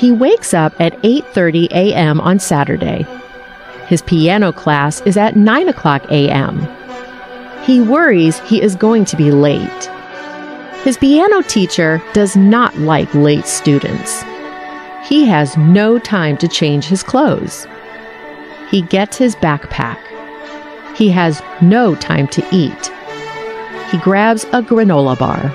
He wakes up at 8:30 a.m. on Saturday. His piano class is at 9 o'clock a.m. He worries he is going to be late. His piano teacher does not like late students. He has no time to change his clothes. He gets his backpack. He has no time to eat. He grabs a granola bar.